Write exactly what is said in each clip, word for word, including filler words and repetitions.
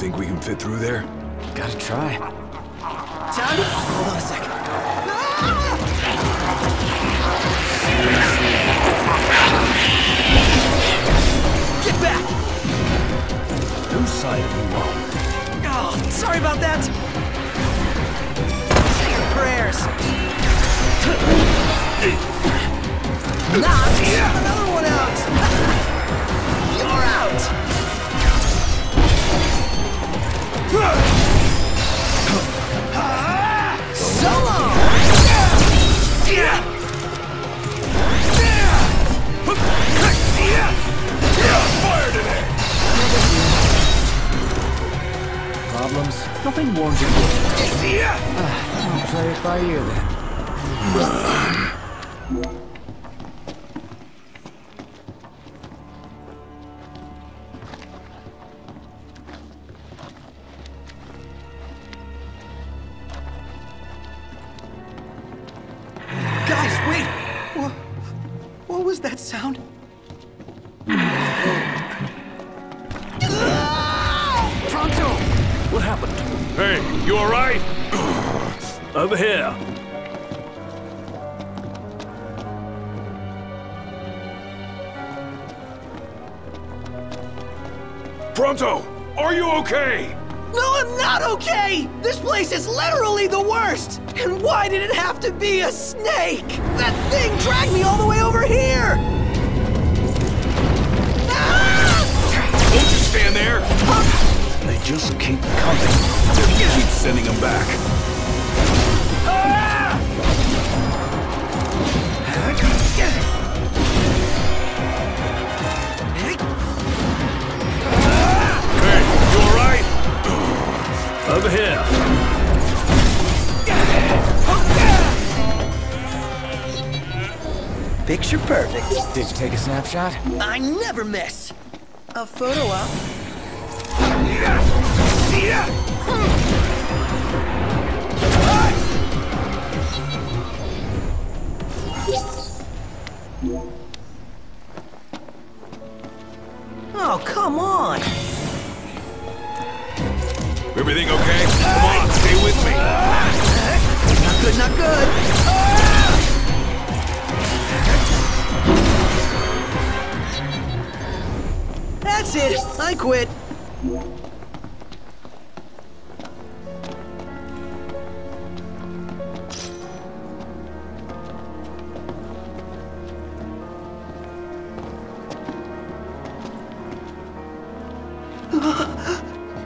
think we can fit through there? Gotta try. Sound? Hold on a second. Ah! Get back! Whose side are you on? Oh, sorry about that. Say your prayers. Knocked another one out. You're out. Problems? Nothing warns you. Uh, I'll play it by ear then. Guys, wait! What, what was that sound? What happened? Hey, you alright? Over here. Pronto, are you okay? No, I'm not okay! This place is literally the worst! And why did it have to be a snake? That thing dragged me all the way over here! Ah! Don't you stand there! Huh? They just keep coming. They keep sending them back. Ah! Hey, you alright? Over here. Picture perfect. Did you take a snapshot? I never miss. A photo op. Oh, come on! Everything okay? Come on, stay with me! Not good, not good! That's it! I quit!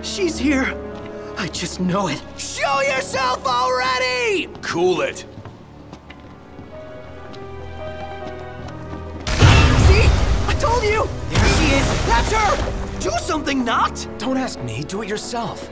She's here. I just know it. Show yourself already! Cool it. See? I told you! There she is! That's her! Do something, Noct! Don't ask me. Do it yourself.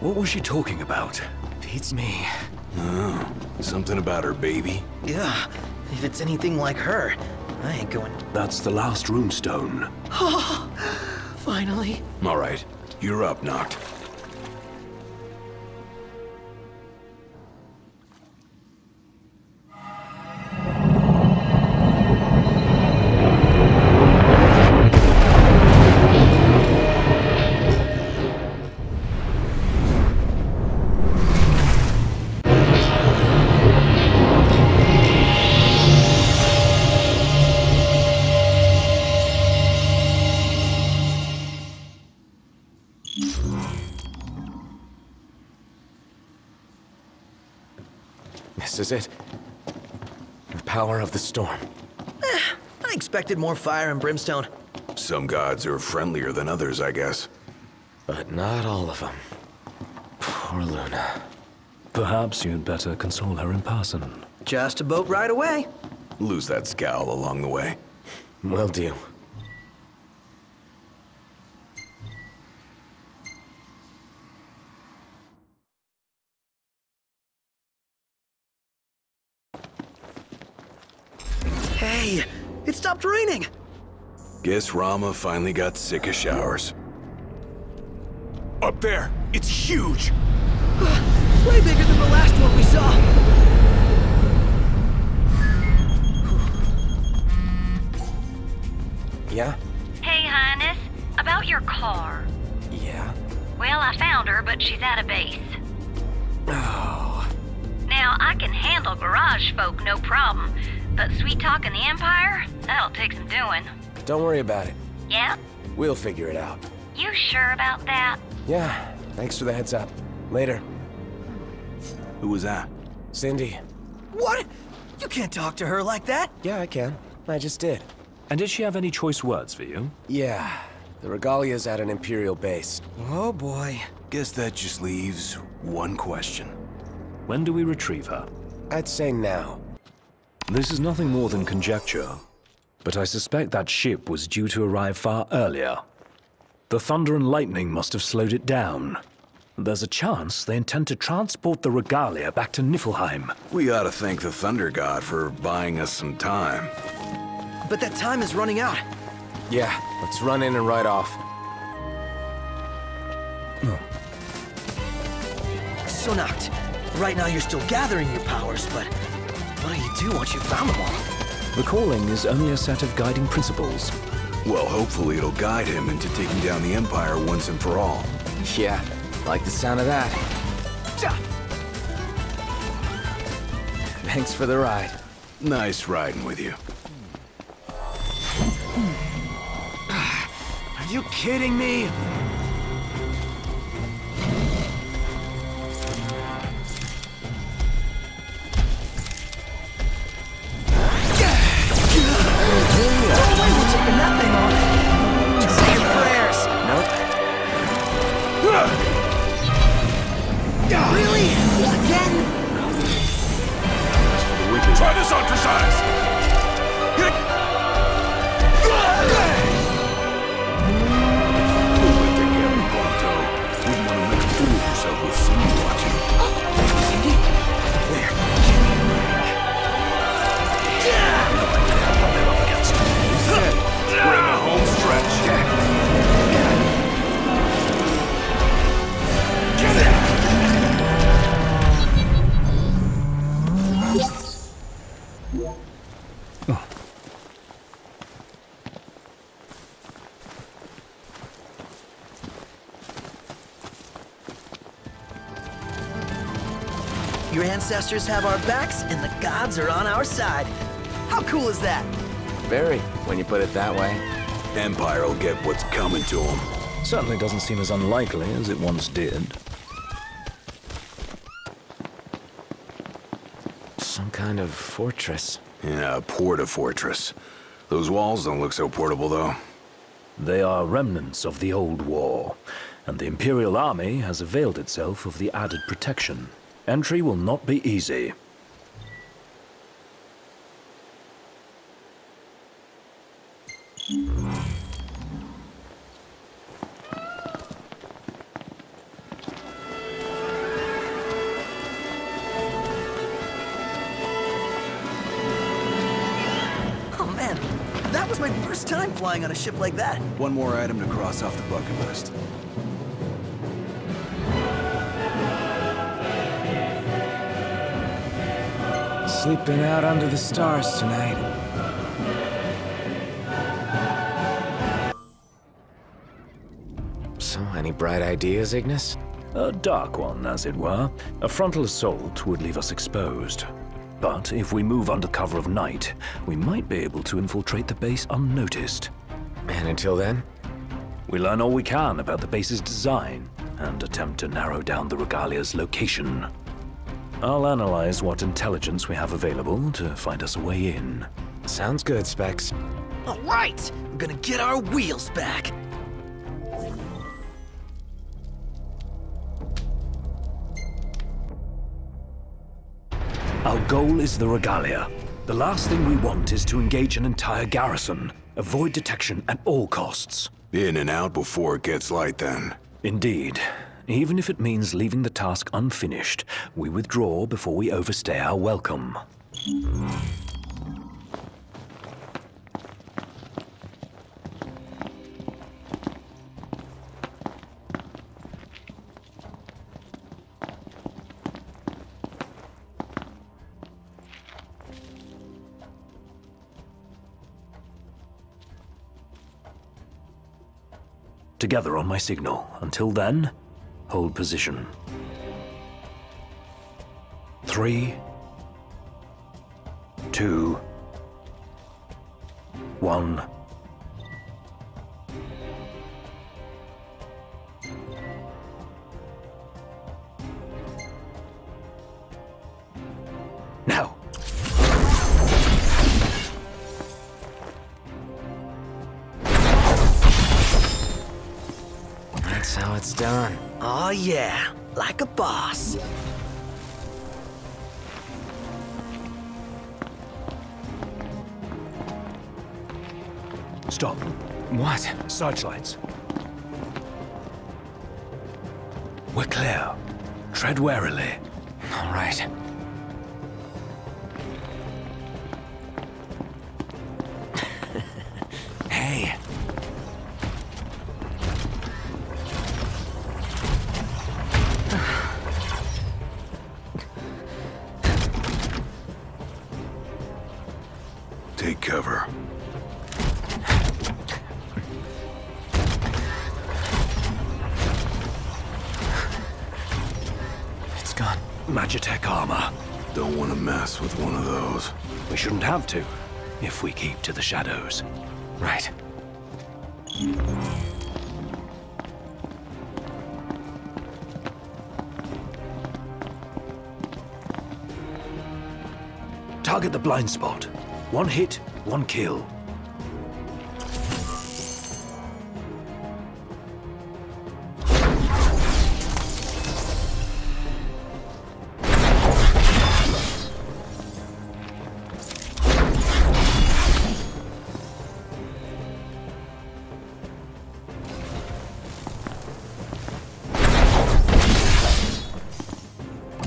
What was she talking about? Beats me. Oh, something about her baby? Yeah, if it's anything like her, I ain't going... That's the last runestone. Oh, finally. All right, you're up, Noct. power of the storm. Eh, I expected more fire and brimstone. Some gods are friendlier than others, I guess. But not all of them. Poor Luna. Perhaps you'd better console her in person. Just a boat ride away. Lose that scowl along the way. Will do. Hey, it stopped raining! Guess Ramuh finally got sick of showers. Up there! It's huge! Uh, way bigger than the last one we saw! Yeah? Hey, Highness. About your car. Yeah? Well, I found her, but she's at a base. Oh. Now, I can handle garage folk, no problem. But sweet talk in the Empire? That'll take some doing. Don't worry about it. Yeah? We'll figure it out. You sure about that? Yeah. Thanks for the heads up. Later. Who was that? Cindy. What? You can't talk to her like that? Yeah, I can. I just did. And did she have any choice words for you? Yeah. The Regalia's at an Imperial base. Oh boy. Guess that just leaves one question. When do we retrieve her? I'd say now. This is nothing more than conjecture, but I suspect that ship was due to arrive far earlier. The thunder and lightning must have slowed it down. There's a chance they intend to transport the Regalia back to Niflheim. We ought to thank the Thunder God for buying us some time. But that time is running out. Yeah, let's run in and ride off. So, Noct, right now you're still gathering your powers, but what do you do once you've found them all? Recalling is only a set of guiding principles. Well, hopefully it'll guide him into taking down the Empire once and for all. Yeah, like the sound of that. Thanks for the ride. Nice riding with you. Are you kidding me? Your ancestors have our backs, and the gods are on our side. How cool is that? Very, when you put it that way. Empire will get what's coming to them. Certainly doesn't seem as unlikely as it once did. Some kind of fortress. Yeah, a porta-fortress. Those walls don't look so portable, though. They are remnants of the old war, and the Imperial Army has availed itself of the added protection. Entry will not be easy. Oh man, that was my first time flying on a ship like that. One more item to cross off the bucket list. Sleeping out under the stars tonight. So, any bright ideas, Ignis? A dark one, as it were. A frontal assault would leave us exposed. But if we move under cover of night, we might be able to infiltrate the base unnoticed. And until then? We learn all we can about the base's design and attempt to narrow down the Regalia's location. I'll analyze what intelligence we have available to find us a way in. Sounds good, Specs. All right! We're gonna get our wheels back! Our goal is the Regalia. The last thing we want is to engage an entire garrison. Avoid detection at all costs. In and out before it gets light, then. Indeed. Even if it means leaving the task unfinished, we withdraw before we overstay our welcome. Together on my signal. Until then, hold position. Three, two, one. Now. That's how it's done. Oh yeah, like a boss. Stop. What? Searchlights. We're clear. Tread warily. All right. Hey. Take cover. It's gone. Magitek armor. Don't want to mess with one of those. We shouldn't have to, if we keep to the shadows. Right. Target the blind spot. One hit, one kill.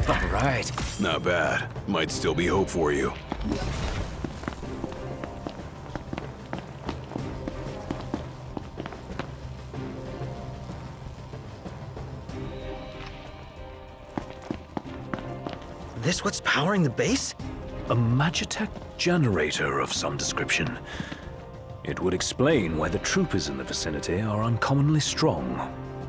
All right. Not bad. Might still be hope for you. This what's powering the base? A Magitek generator of some description. It would explain why the troopers in the vicinity are uncommonly strong.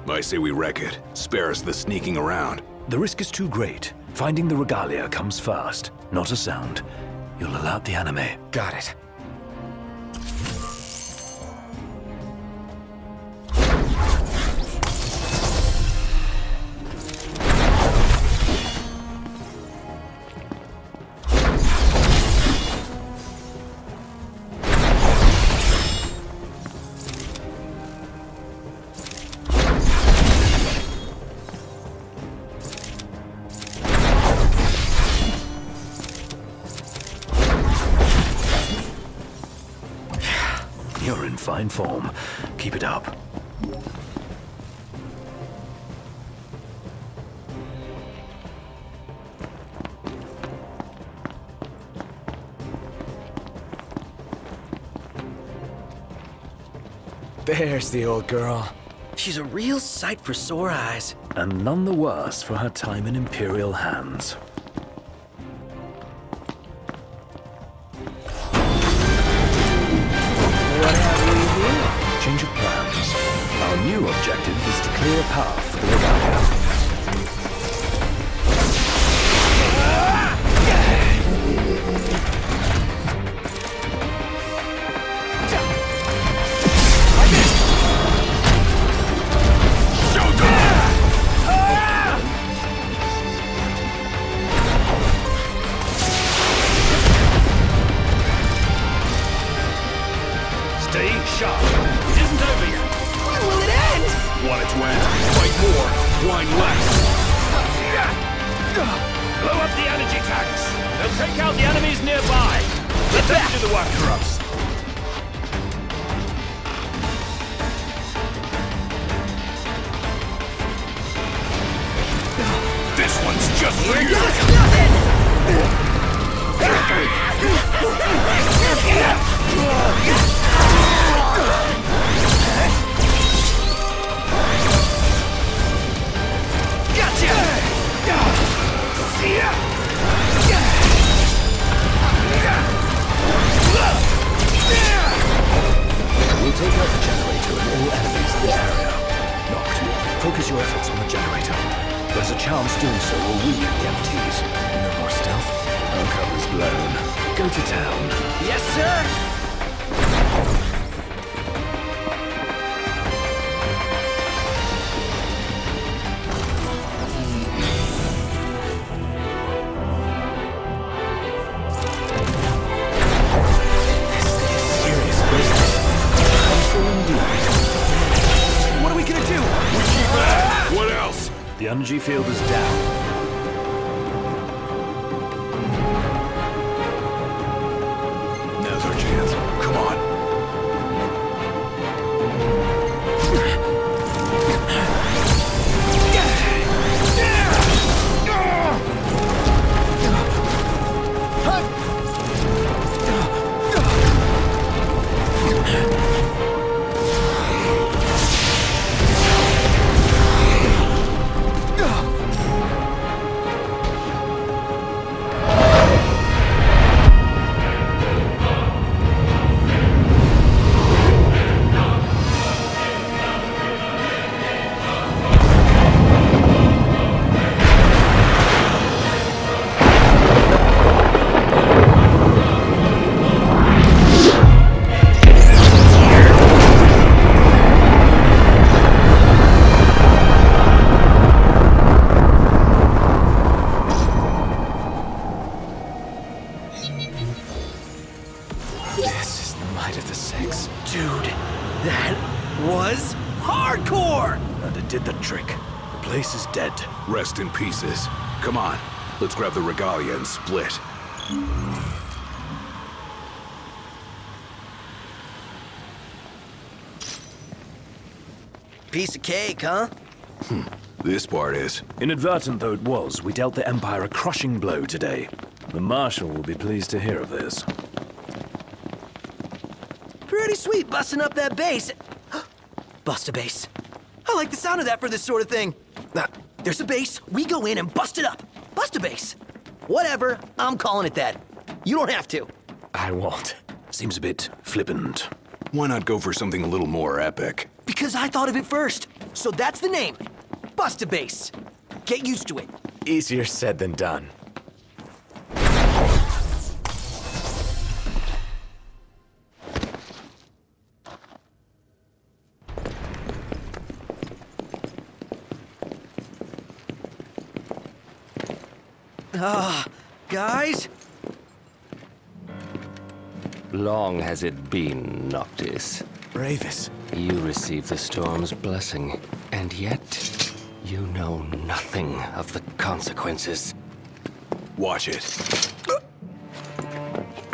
I say we wreck it. Spare us the sneaking around. The risk is too great. Finding the Regalia comes first, not a sound. You'll alert the enemy. Got it. You're in fine form. Keep it up. There's the old girl. She's a real sight for sore eyes. And none the worse for her time in Imperial hands. Change of plans. Our new objective is to clear a path for the Regalia. Shoot them! Blow up the energy tanks. They'll take out the enemies nearby. Let them do the work for us. This one's just for you. We'll take out the generator and all enemies in the area. Noctis, focus your efforts on the generator. There's a chance doing so will weaken the M Ts. No more stealth. Our cover's blown. Go to town. Yes, sir! This thing is serious business. I'm still in need. What are we gonna do? We keep that! What else? The energy field is down. Rest in pieces. Come on, let's grab the Regalia and split. Piece of cake, huh? Hmm. This part is. Inadvertent though it was, we dealt the Empire a crushing blow today. The Marshal will be pleased to hear of this. Pretty sweet busting up that base. Bust a base. I like the sound of that for this sort of thing. That. There's a base, we go in and bust it up. Bust a base. Whatever, I'm calling it that. You don't have to. I won't. Seems a bit flippant. Why not go for something a little more epic? Because I thought of it first. So that's the name. Bust a base. Get used to it. Easier said than done. Ah, uh, guys? Long has it been, Noctis. Ravus. You receive the storm's blessing, and yet you know nothing of the consequences. Watch it.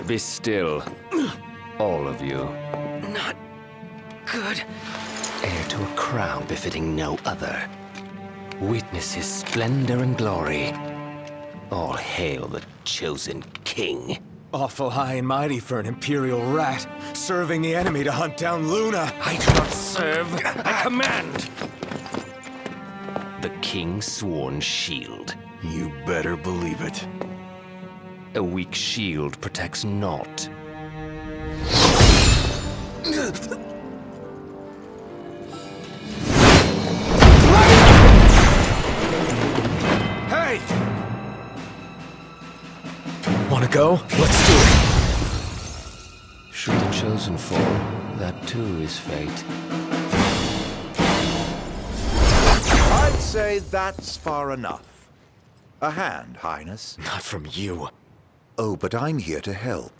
Be still, all of you. Not good. Heir to a crown befitting no other. Witness his splendor and glory. All hail the chosen king. Awful high and mighty for an imperial rat, serving the enemy to hunt down Luna. I do not serve, I command. The king's sworn shield. You better believe it. A weak shield protects naught. Wanna go? Let's do it! Should the chosen fall, that too is fate. I'd say that's far enough. A hand, Highness. Not from you. Oh, but I'm here to help.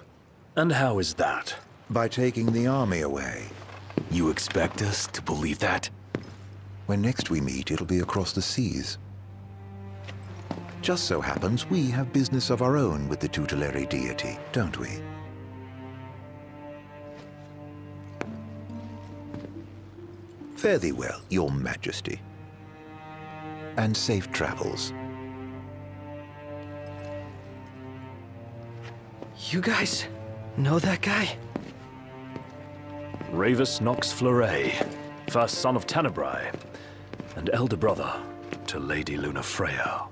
And how is that? By taking the army away. You expect us to believe that? When next we meet, it'll be across the seas. just so happens we have business of our own with the tutelary deity, don't we? Fare thee well, Your Majesty, and safe travels. You guys know that guy? Ravus Nox Fleuret, first son of Tenebrae, and elder brother to Lady Lunafreya.